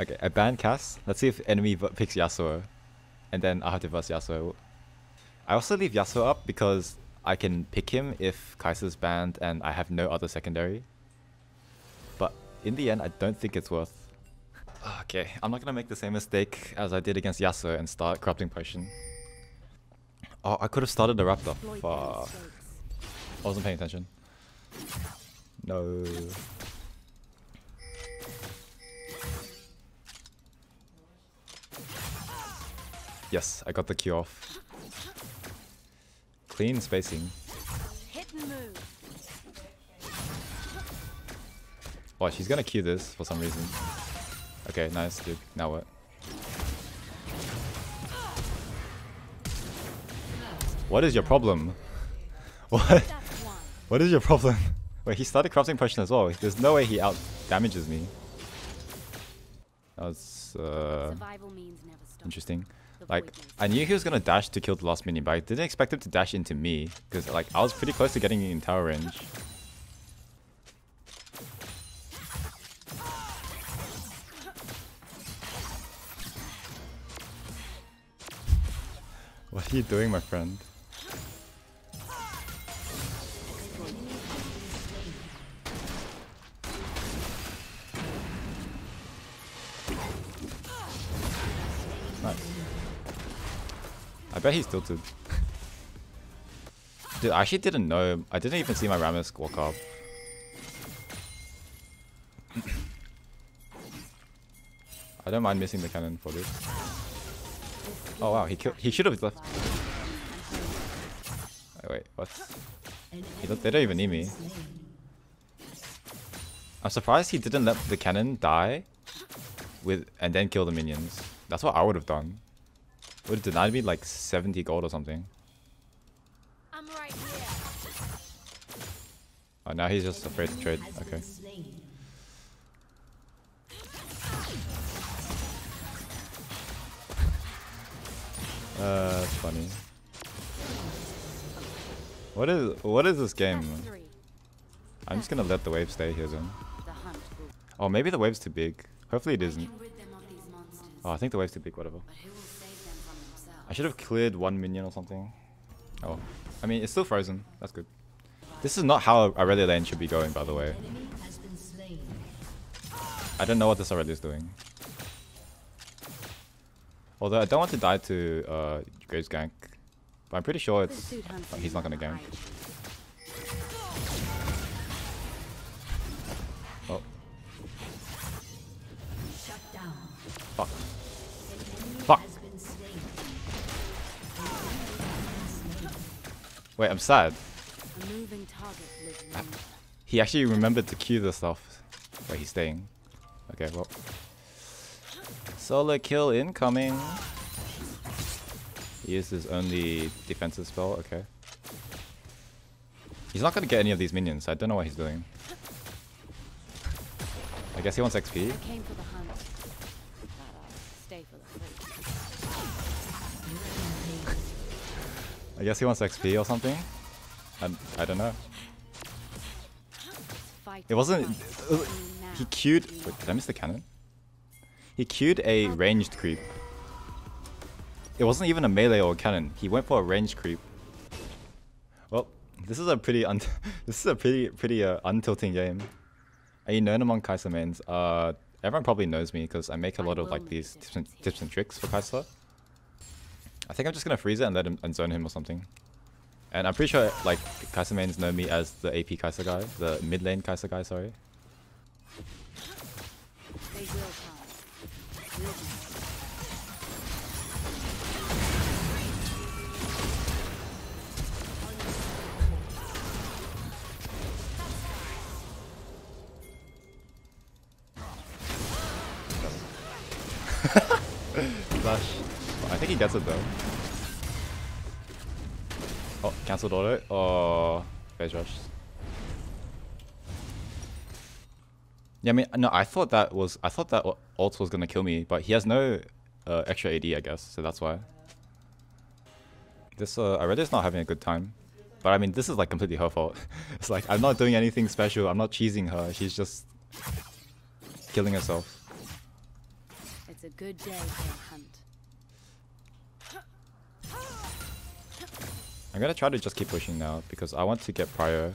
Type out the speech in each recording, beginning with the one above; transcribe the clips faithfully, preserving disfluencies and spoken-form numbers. Okay, I ban Cass. Let's see if enemy picks Yasuo. And then I'll have to verse Yasuo. I also leave Yasuo up because I can pick him if Kai'Sa's banned and I have no other secondary. But in the end, I don't think it's worth... Okay, I'm not gonna make the same mistake as I did against Yasuo and start Corrupting Potion. Oh, I could have started the Raptor. Fuck. I wasn't paying attention. No. Yes, I got the Q off. Clean spacing. Wow, she's gonna Q this for some reason. Okay, nice, dude. Now what? What is your problem? What? What is your problem? Wait, he started Corrupting Potion as well. There's no way he out damages me. That was uh, interesting. Like, I knew he was gonna dash to kill the last minion, but I didn't expect him to dash into me, because like I was pretty close to getting in tower range. What are you doing, my friend? Nice. I bet he's tilted. Dude, I actually didn't know. I didn't even see my Rammus walk up. I don't mind missing the cannon for this. Oh wow, he killed. He should have left. Oh, wait, what? He don't, they don't even need me. I'm surprised he didn't let the cannon die, with and then kill the minions. That's what I would have done. Would have denied me like seventy gold or something. I'm right here. Oh, now he's just afraid to trade. Okay. Uh, that's funny. What is what is this game? I'm just gonna let the wave stay here then. Oh, maybe the wave's too big. Hopefully it isn't. Oh, I think the wave's too big. Whatever. I should have cleared one minion or something. Oh, I mean it's still frozen. That's good. This is not how Irelia lane should be going, by the way. I don't know what this Irelia is doing. Although I don't want to die to uh, Graves gank, but I'm pretty sure it's uh, he's not gonna gank. Oh, fuck! Fuck! Wait, I'm sad. He actually remembered to Q the stuff. Wait, he's staying. Okay, well. Solo kill incoming. He used his only defensive spell, okay. He's not gonna get any of these minions, so I don't know what he's doing. I guess he wants X P. I guess he wants X P or something. I, I don't know. It wasn't... Uh, he queued... Wait, did I miss the cannon? He queued a ranged creep. It wasn't even a melee or a cannon. He went for a ranged creep. Well, this is a pretty un this is a pretty pretty uh, untilting game. Are you known among Kai'Sa mains? Uh, everyone probably knows me because I make a lot of like these tips and, tips and tricks for Kai'Sa. I think I'm just gonna freeze it and let him and zone him or something. And I'm pretty sure like Kai'Sa mains know me as the A P Kai'Sa guy, the mid lane Kai'Sa guy. Sorry. They will come. Flash. I think he gets it though. Oh, cancelled auto. Oh, phase rush. Yeah, I mean, no, I thought that was, I thought that ult was gonna kill me, but he has no uh, extra A D, I guess, so that's why. This, uh, Irelia's not having a good time, but I mean, this is like completely her fault. It's like, I'm not doing anything special, I'm not cheesing her, she's just killing herself. It's a good day for a hunt. I'm gonna try to just keep pushing now because I want to get prior.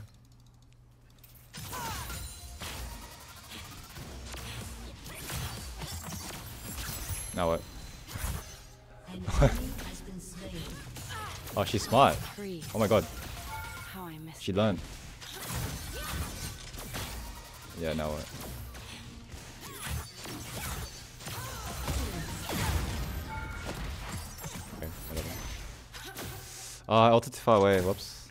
Now what? Oh, she's smart. Oh my god. She learned. Yeah, now what? Okay, whatever. Oh, I ulted too far away. Whoops.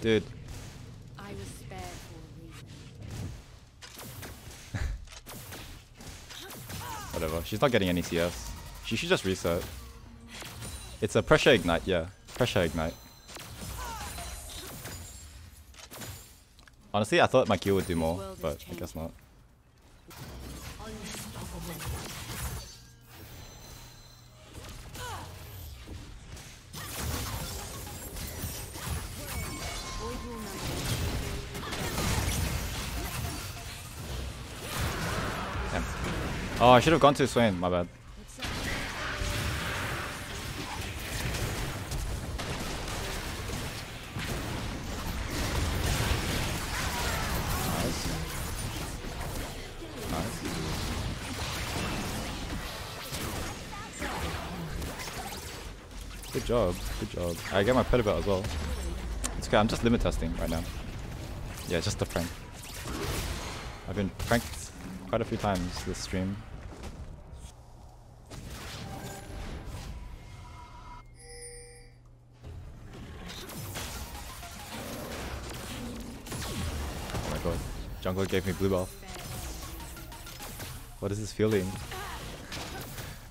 Dude. Whatever, she's not getting any C S. She should just reset. It's a pressure ignite, yeah. Pressure ignite. Honestly, I thought my Q would do more, but I guess not. Oh, I should have gone to Swain, my bad. Nice. Nice. Good job, good job. I get my petabyte as well. It's okay, I'm just limit testing right now. Yeah, just the prank. I've been pranked quite a few times this stream. Jungle gave me blue buff. What is this feeling?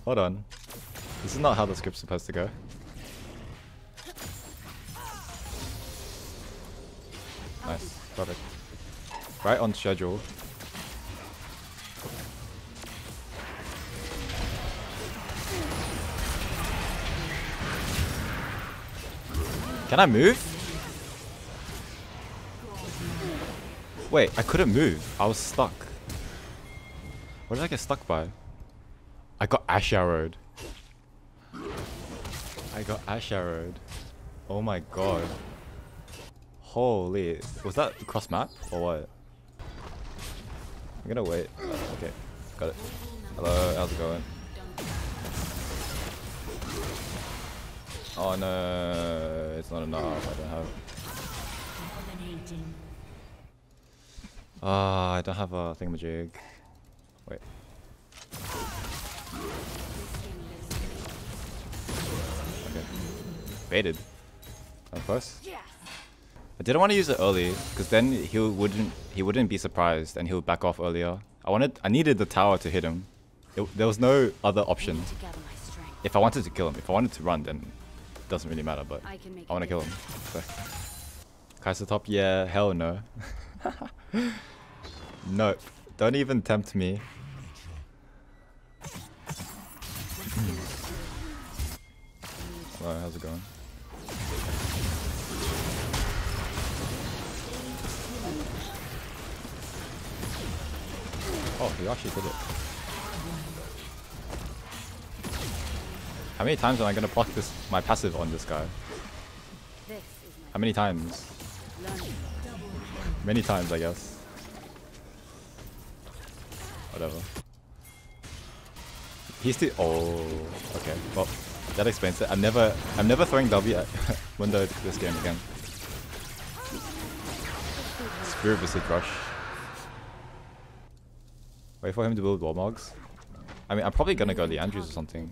Hold on. This is not how the script's supposed to go. Nice. Perfect. Right on schedule. Can I move? Wait, I couldn't move. I was stuck. What did I get stuck by? I got Ash arrowed. I got Ash arrowed. Oh my god. Holy. Was that cross map or what? I'm gonna wait. Oh, okay, got it. Hello, how's it going? Oh no, it's not enough. I don't have it. Ah, uh, I don't have a thingamajig. Wait. Okay. Baited. Of course. I didn't want to use it early, because then he wouldn't he wouldn't be surprised and he would back off earlier. I wanted I needed the tower to hit him. It, there was no other option. If I wanted to kill him, if I wanted to run, then it doesn't really matter, but I, I want to kill him. So. Kai'Sa top? Yeah, hell no. Nope. Don't even tempt me. Hello, how's it going? Oh, he actually did it. How many times am I gonna block this my passive on this guy? How many times? Many times, I guess. Whatever. He's still. Oh, okay. Well, that explains it. I'm never, I'm never throwing W at Mundo this game again. Spirit Visage rush. Wait for him to build Warmogs. I mean, I'm probably gonna go Liandry's or something.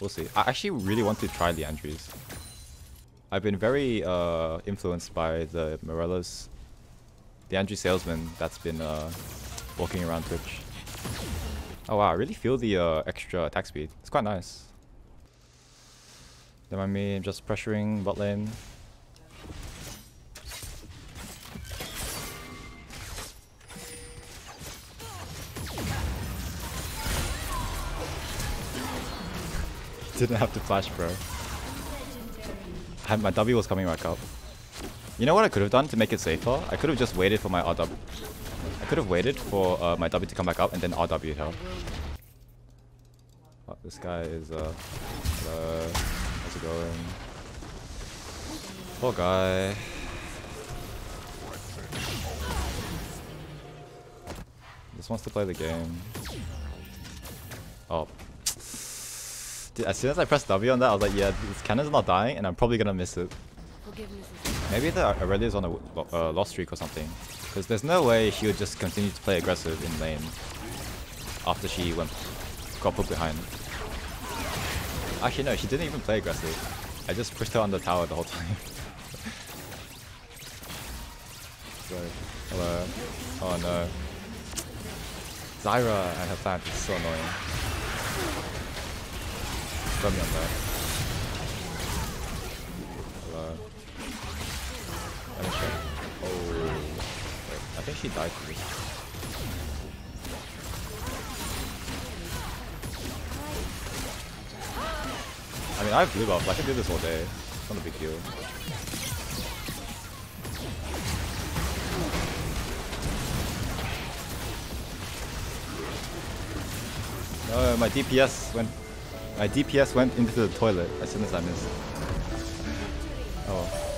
We'll see. I actually really want to try Liandry's. I've been very uh, influenced by the Morellas. The Andrew salesman that's been uh, walking around Twitch. Oh wow, I really feel the uh, extra attack speed. It's quite nice. Don't mind me just pressuring bot lane. Didn't have to flash, bro. I, my W was coming back up. You know what I could have done to make it safer? I could have just waited for my R W. I could have waited for uh, my W to come back up and then R W her. Oh, this guy is... Uh, hello. How's it going? Poor guy. Just wants to play the game. Oh. Dude, as soon as I pressed W on that, I was like, yeah, this cannon's not dying, and I'm probably gonna miss it. Maybe the Irelia is on a uh, loss streak or something. Because there's no way she would just continue to play aggressive in lane after she went got put behind. Actually, no, she didn't even play aggressive. I just pushed her on the tower the whole time. So, hello. Oh no. Zyra and her plant is so annoying. Stun me on that. Hello. I'm not sure. Oh. Wait, I think she died to this. I mean, I have blue buff. I can do this all day. It's not a big deal. Oh, my D P S went. My D P S went into the toilet as soon as I missed. Oh.